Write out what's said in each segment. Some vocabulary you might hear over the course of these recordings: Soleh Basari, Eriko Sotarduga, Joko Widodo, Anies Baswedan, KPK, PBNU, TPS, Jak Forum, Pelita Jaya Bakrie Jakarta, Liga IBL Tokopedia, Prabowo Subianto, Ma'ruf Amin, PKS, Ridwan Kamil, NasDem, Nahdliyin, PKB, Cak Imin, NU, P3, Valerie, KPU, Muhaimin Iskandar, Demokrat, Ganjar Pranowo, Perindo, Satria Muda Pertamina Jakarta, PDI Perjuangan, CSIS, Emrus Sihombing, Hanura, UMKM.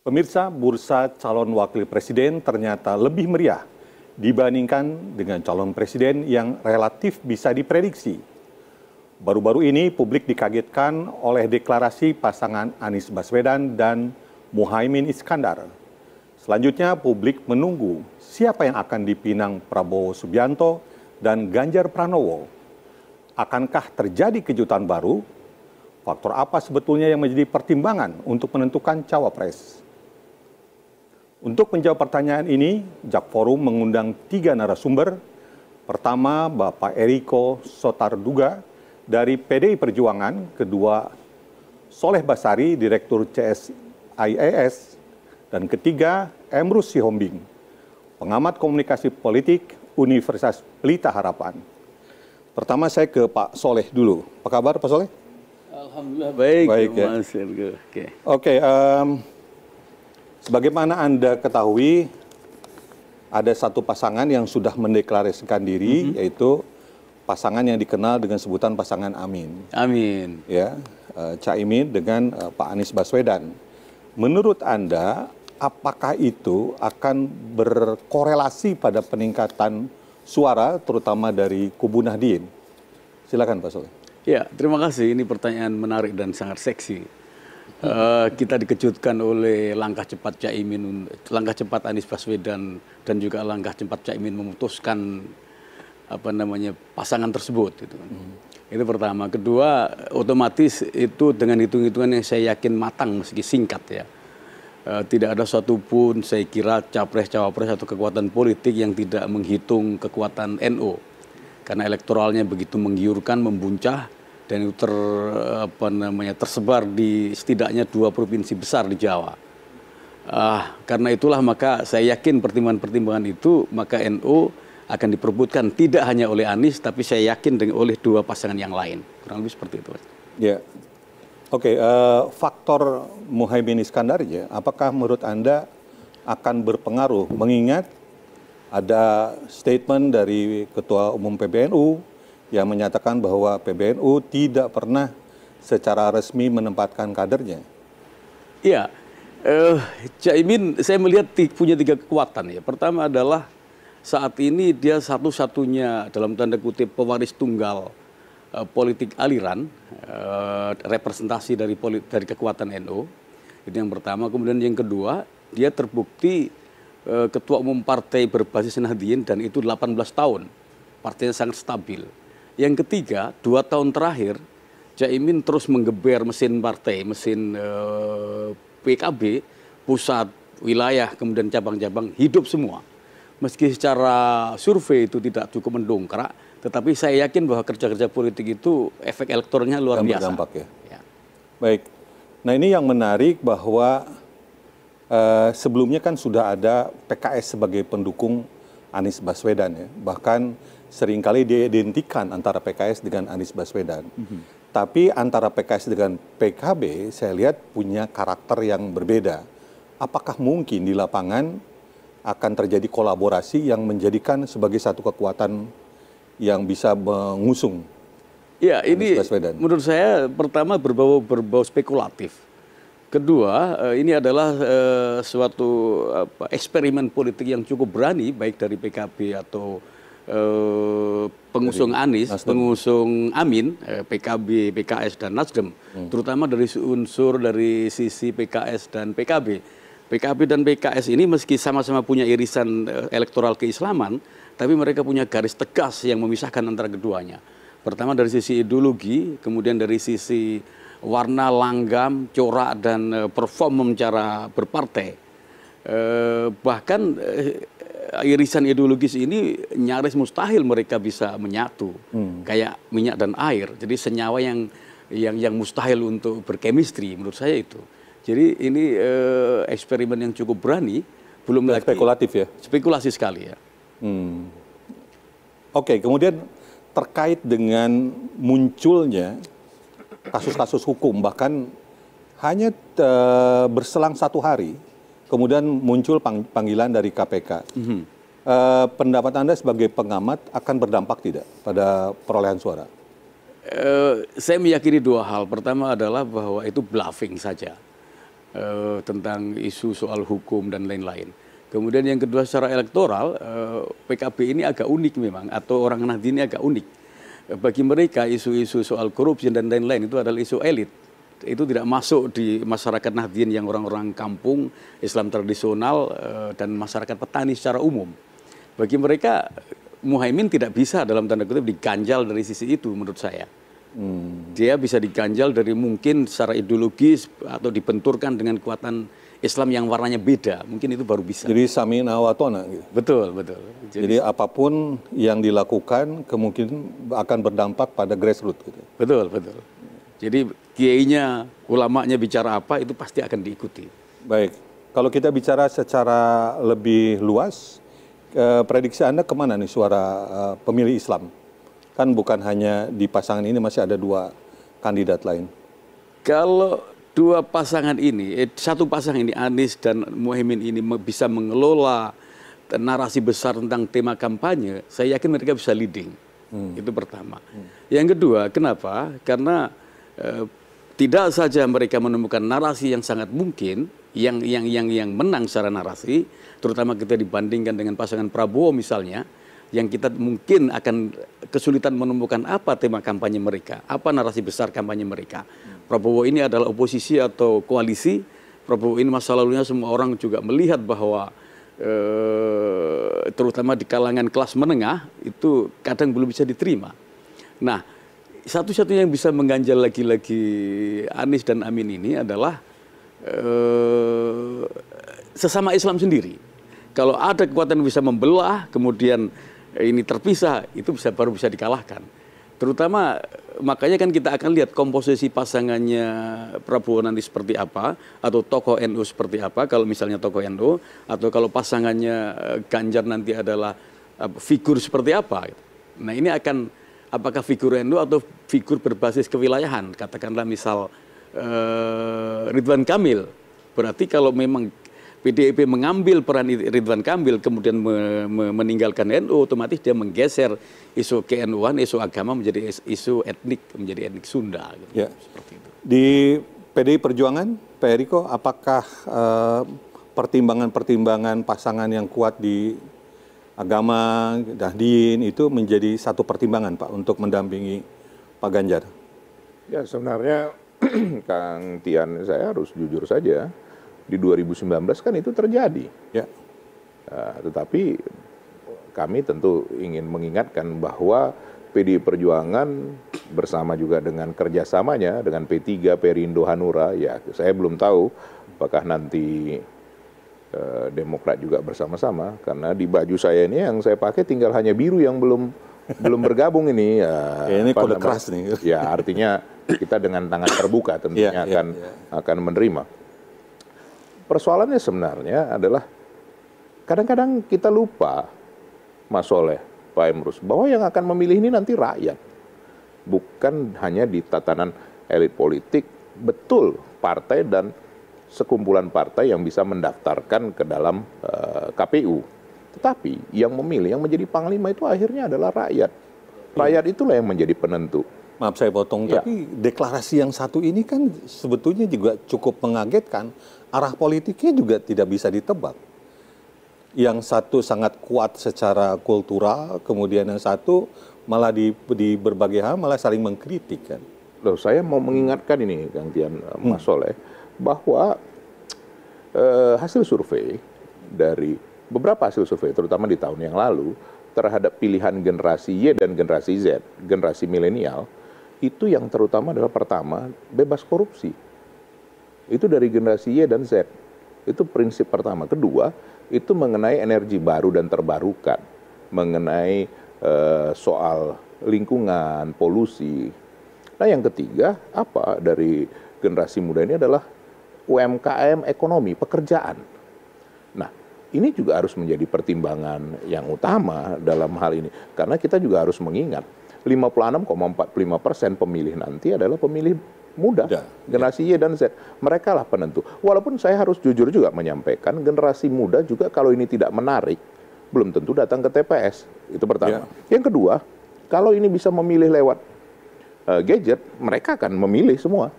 Pemirsa, bursa calon wakil presiden ternyata lebih meriah dibandingkan dengan calon presiden yang relatif bisa diprediksi. Baru-baru ini publik dikagetkan oleh deklarasi pasangan Anies Baswedan dan Muhaimin Iskandar. Selanjutnya publik menunggu siapa yang akan dipinang Prabowo Subianto dan Ganjar Pranowo. Akankah terjadi kejutan baru? Faktor apa sebetulnya yang menjadi pertimbangan untuk menentukan cawapres? Untuk menjawab pertanyaan ini, Jak Forum mengundang 3 narasumber. Pertama, Bapak Eriko Sotarduga dari PDI Perjuangan. Kedua, Soleh Basari, Direktur CSIS. Dan ketiga, Emrus Sihombing, pengamat komunikasi politik Universitas Pelita Harapan. Pertama saya ke Pak Soleh dulu. Apa kabar Pak Soleh? Alhamdulillah baik ya. Mas Ergo. Oke. Sebagaimana Anda ketahui, ada satu pasangan yang sudah mendeklarasikan diri, yaitu pasangan yang dikenal dengan sebutan pasangan Amin. Amin. Ya, Caimin dengan Pak Anies Baswedan. Menurut Anda, apakah itu akan berkorelasi pada peningkatan suara, terutama dari kubu Nahdliyin? Silakan Pak Soleh. Ya, terima kasih. Ini pertanyaan menarik dan sangat seksi. Kita dikejutkan oleh langkah cepat Anies Baswedan dan juga langkah cepat Caimin memutuskan pasangan tersebut. Gitu. Itu pertama. Kedua, otomatis itu dengan hitung-hitungan yang saya yakin matang meski singkat ya. Tidak ada satupun saya kira capres-cawapres atau kekuatan politik yang tidak menghitung kekuatan NU karena elektoralnya begitu menggiurkan, membuncah. Dan itu tersebar di setidaknya 2 provinsi besar di Jawa. Karena itulah maka saya yakin pertimbangan-pertimbangan itu maka NU akan diperbutkan tidak hanya oleh Anies tapi saya yakin oleh 2 pasangan yang lain. Kurang lebih seperti itu. Ya, oke. Faktor Muhaimin Iskandar ya, apakah menurut Anda akan berpengaruh mengingat ada statement dari Ketua Umum PBNU? Yang menyatakan bahwa PBNU tidak pernah secara resmi menempatkan kadernya. Iya, Caimin saya melihat punya 3 kekuatan ya. Pertama adalah saat ini dia satu-satunya dalam tanda kutip pewaris tunggal politik aliran, representasi dari kekuatan NU. Itu yang pertama. Kemudian yang kedua, dia terbukti ketua umum partai berbasis Nahdliyin dan itu 18 tahun. Partainya sangat stabil. Yang ketiga, 2 tahun terakhir, Caimin terus menggeber mesin partai, mesin PKB, pusat, wilayah, kemudian cabang-cabang, hidup semua. Meski secara survei itu tidak cukup mendongkrak, tetapi saya yakin bahwa kerja-kerja politik itu efek elektornya luar biasa. Dampak ya? Ya. Baik, nah ini yang menarik bahwa sebelumnya kan sudah ada PKS sebagai pendukung Anies Baswedan ya, bahkan seringkali diidentikan antara PKS dengan Anies Baswedan. Tapi antara PKS dengan PKB saya lihat punya karakter yang berbeda. Apakah mungkin di lapangan akan terjadi kolaborasi yang menjadikan sebagai satu kekuatan yang bisa mengusung ya, Anies Baswedan? Menurut saya pertama berbau spekulatif. Kedua, ini adalah suatu eksperimen politik yang cukup berani baik dari PKB atau pengusung Anies, pengusung Amin, PKB, PKS, dan NasDem, terutama dari unsur dari sisi PKS dan PKB. PKB dan PKS ini meski sama-sama punya irisan elektoral keislaman, tapi mereka punya garis tegas yang memisahkan antara keduanya. Pertama dari sisi ideologi, kemudian dari sisi warna, langgam, corak, dan perform cara berpartai. Bahkan irisan ideologis ini nyaris mustahil mereka bisa menyatu kayak minyak dan air. Jadi senyawa yang mustahil untuk berkemistri menurut saya itu. Jadi ini eksperimen yang cukup berani, belum lagi spekulatif ya. Spekulasi sekali ya. Oke, kemudian terkait dengan munculnya kasus-kasus hukum bahkan hanya berselang 1 hari. Kemudian muncul panggilan dari KPK. Pendapat Anda sebagai pengamat akan berdampak tidak pada perolehan suara? Saya meyakini 2 hal. Pertama adalah bahwa itu bluffing saja. tentang isu soal hukum dan lain-lain. Kemudian yang kedua secara elektoral, PKB ini agak unik memang, atau orang Nahdliyin ini agak unik. Bagi mereka isu-isu soal korupsi dan lain-lain itu adalah isu elit. Itu tidak masuk di masyarakat Nahdliyin yang orang-orang kampung, Islam tradisional, dan masyarakat petani secara umum. Bagi mereka, Muhaimin tidak bisa dalam tanda kutip diganjal dari sisi itu menurut saya. Dia bisa diganjal dari mungkin secara ideologis atau dibenturkan dengan kekuatan Islam yang warnanya beda. Mungkin itu baru bisa. Jadi samina wa ta'na gitu. Betul, betul. Jadi apapun yang dilakukan kemungkinan akan berdampak pada grassroots gitu. Betul, betul. Jadi kiainya, ulamanya bicara apa itu pasti akan diikuti. Baik, kalau kita bicara secara lebih luas, prediksi Anda kemana nih suara pemilih Islam? Kan bukan hanya di pasangan ini, masih ada dua kandidat lain. Kalau dua pasangan ini, satu pasangan ini Anies dan Muhaimin ini bisa mengelola narasi besar tentang tema kampanye, saya yakin mereka bisa leading. Itu pertama. Yang kedua, kenapa? Karena tidak saja mereka menemukan narasi yang sangat mungkin yang menang secara narasi, terutama kita dibandingkan dengan pasangan Prabowo misalnya, yang kita mungkin akan kesulitan menemukan apa tema kampanye mereka, apa narasi besar kampanye mereka. Prabowo ini adalah oposisi atau koalisi. Prabowo ini masa lalunya semua orang juga melihat bahwa terutama di kalangan kelas menengah itu kadang belum bisa diterima. Nah, satu-satunya yang bisa mengganjal lagi-lagi Anies dan Amin ini adalah sesama Islam sendiri. Kalau ada kekuatan bisa membelah, kemudian ini terpisah, itu bisa baru bisa dikalahkan. Terutama makanya kan kita akan lihat komposisi pasangannya Prabowo nanti seperti apa, atau tokoh NU seperti apa, kalau misalnya tokoh NU, atau kalau pasangannya Ganjar nanti adalah figur seperti apa. Nah ini akan... apakah figur NU atau figur berbasis kewilayahan? Katakanlah misal Ridwan Kamil. Berarti kalau memang PDIP mengambil peran Ridwan Kamil kemudian meninggalkan NU, otomatis dia menggeser isu ke-NU-an, isu agama menjadi isu etnik, menjadi etnik Sunda. Gitu. Ya. Seperti itu. Di PDI Perjuangan, Pak Eriko, apakah pertimbangan-pertimbangan pasangan yang kuat di agama, Nahdliyin itu menjadi satu pertimbangan Pak untuk mendampingi Pak Ganjar? Ya sebenarnya Kang Tian, saya harus jujur saja, di 2019 kan itu terjadi. Ya. Tetapi kami tentu ingin mengingatkan bahwa PDI Perjuangan bersama juga dengan kerjasamanya dengan P3, Perindo, Hanura, ya saya belum tahu apakah nanti Demokrat juga bersama-sama, karena di baju saya ini yang saya pakai tinggal hanya biru yang belum bergabung ini. Ya, ini kode keras nih. Ya artinya kita dengan tangan terbuka tentunya akan menerima. Persoalannya sebenarnya adalah kadang-kadang kita lupa, Mas Soleh, Pak Emrus, bahwa yang akan memilih ini nanti rakyat, bukan hanya di tatanan elit politik. Betul, partai dan sekumpulan partai yang bisa mendaftarkan ke dalam KPU. Tetapi yang memilih, yang menjadi panglima itu akhirnya adalah rakyat. Rakyat itulah yang menjadi penentu. Maaf saya potong, ya. Tapi deklarasi yang satu ini kan sebetulnya juga cukup mengagetkan. Arah politiknya juga tidak bisa ditebak. Yang satu sangat kuat secara kultural, kemudian yang satu malah di berbagai hal malah saling mengkritik kan. Loh, saya mau mengingatkan ini Kang Tian, Mas Soleh, bahwa hasil survei dari beberapa hasil survei, terutama di tahun yang lalu, terhadap pilihan generasi Y dan generasi Z, generasi milenial, itu yang terutama adalah pertama, bebas korupsi. Itu dari generasi Y dan Z. Itu prinsip pertama. Kedua, itu mengenai energi baru dan terbarukan, mengenai soal lingkungan, polusi. Nah yang ketiga, apa dari generasi muda ini adalah UMKM, ekonomi, pekerjaan. Nah, ini juga harus menjadi pertimbangan yang utama dalam hal ini. Karena kita juga harus mengingat, 56,45% pemilih nanti adalah pemilih muda, generasi Y dan Z. Mereka lah penentu. Walaupun saya harus jujur juga menyampaikan, generasi muda juga kalau ini tidak menarik, belum tentu datang ke TPS. Itu pertama. Ya. Yang kedua, kalau ini bisa memilih lewat gadget, mereka akan memilih semua.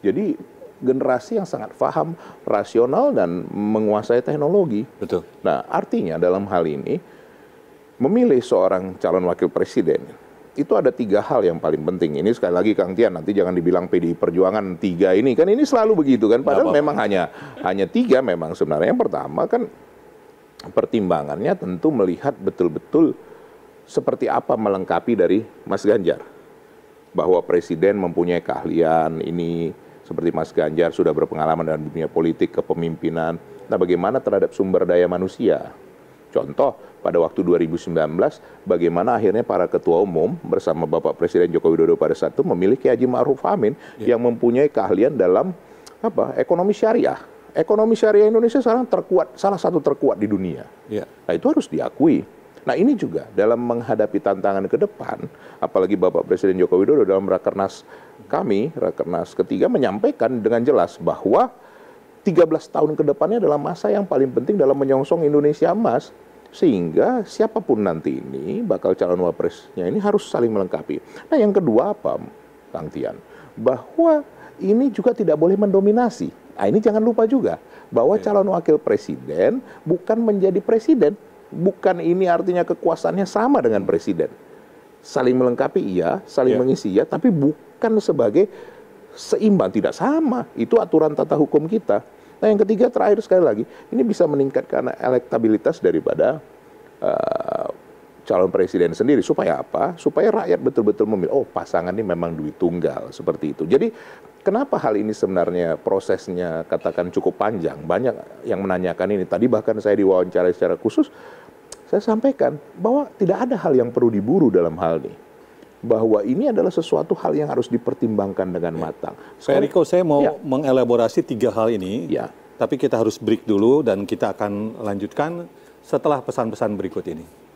Jadi generasi yang sangat paham, rasional, dan menguasai teknologi. Betul. Nah, artinya dalam hal ini, memilih seorang calon wakil presiden, itu ada tiga hal yang paling penting. Ini sekali lagi Kang Tian, nanti jangan dibilang PDI Perjuangan tiga ini. Kan ini selalu begitu kan, padahal memang hanya tiga memang sebenarnya. Yang pertama kan, pertimbangannya tentu melihat betul-betul seperti apa melengkapi dari Mas Ganjar. Bahwa presiden mempunyai keahlian ini, seperti Mas Ganjar sudah berpengalaman dalam dunia politik, kepemimpinan. Nah, bagaimana terhadap sumber daya manusia? Contoh, pada waktu 2019, bagaimana akhirnya para ketua umum bersama Bapak Presiden Joko Widodo pada saat itu memilih Kiai Haji Ma'ruf Amin yang mempunyai keahlian dalam ekonomi syariah. Ekonomi syariah Indonesia sekarang terkuat, salah satu terkuat di dunia. Nah, itu harus diakui. Nah, ini juga dalam menghadapi tantangan ke depan, apalagi Bapak Presiden Joko Widodo dalam rakernas kami, rakernas ketiga, menyampaikan dengan jelas bahwa 13 tahun ke depannya adalah masa yang paling penting dalam menyongsong Indonesia emas. Sehingga siapapun nanti ini, bakal calon wapresnya ini harus saling melengkapi. Nah, yang kedua apa, Kang Tian? Bahwa ini juga tidak boleh mendominasi. Nah, ini jangan lupa juga, bahwa calon wakil presiden bukan menjadi presiden. Bukan ini artinya kekuasaannya sama dengan presiden. Saling melengkapi iya, saling mengisi iya, tapi bukan sebagai seimbang, tidak sama. Itu aturan tata hukum kita. Nah, yang ketiga terakhir sekali lagi, ini bisa meningkatkan elektabilitas daripada calon presiden sendiri. Supaya apa? Supaya rakyat betul-betul memilih, oh pasangan ini memang duit tunggal, seperti itu. Jadi kenapa hal ini sebenarnya prosesnya katakan cukup panjang? Banyak yang menanyakan ini. Tadi bahkan saya diwawancara secara khusus, saya sampaikan bahwa tidak ada hal yang perlu diburu dalam hal ini. Bahwa ini adalah sesuatu hal yang harus dipertimbangkan dengan matang. Pak Eriko, saya mau mengelaborasi tiga hal ini, tapi kita harus break dulu dan kita akan lanjutkan setelah pesan-pesan berikut ini.